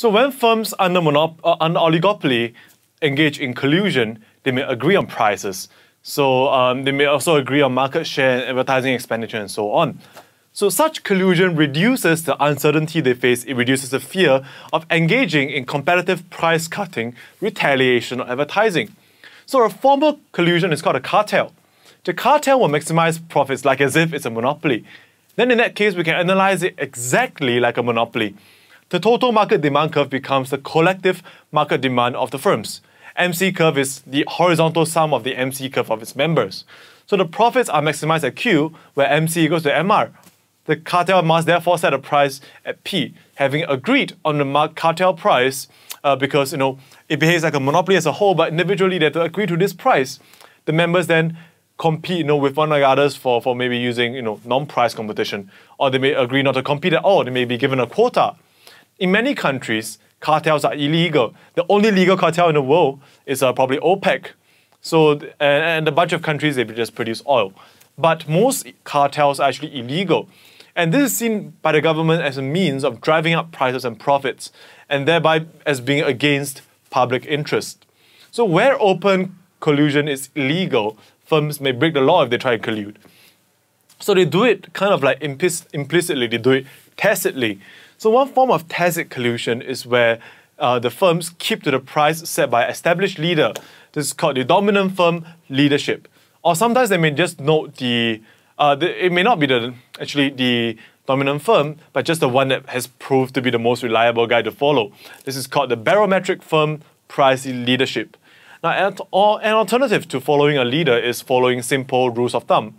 So when firms under an oligopoly engage in collusion, they may agree on prices. So they may also agree on market share and advertising expenditure and so on. So such collusion reduces the uncertainty they face. It reduces the fear of engaging in competitive price cutting, retaliation, or advertising. So a formal collusion is called a cartel. The cartel will maximize profits like as if it's a monopoly. Then in that case, we can analyze it exactly like a monopoly. The total market demand curve becomes the collective market demand of the firms. MC curve is the horizontal sum of the MC curve of its members. So the profits are maximized at Q, where MC equals to MR. The cartel must therefore set a price at P, having agreed on the cartel price because it behaves like a monopoly as a whole, but individually they have to agree to this price. The members then compete with one another for maybe using non-price competition, or they may agree not to compete at all. They may be given a quota. In many countries, cartels are illegal. The only legal cartel in the world is probably OPEC. So, and a bunch of countries, they just produce oil. But most cartels are actually illegal. And this is seen by the government as a means of driving up prices and profits, and thereby as being against public interest. So where open collusion is illegal, firms may break the law if they try to collude. So they do it kind of like implicitly, they do it tacitly. So one form of tacit collusion is where the firms keep to the price set by an established leader. This is called the dominant firm leadership. Or sometimes they may just note it may not be the dominant firm, but just the one that has proved to be the most reliable guy to follow. This is called the barometric firm price leadership. Now, an alternative to following a leader is following simple rules of thumb.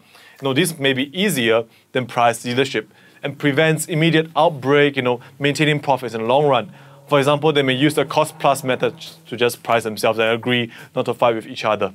This may be easier than price leadership and prevents immediate outbreak, maintaining profits in the long run. For example, they may use the cost-plus method to just price themselves and agree not to fight with each other.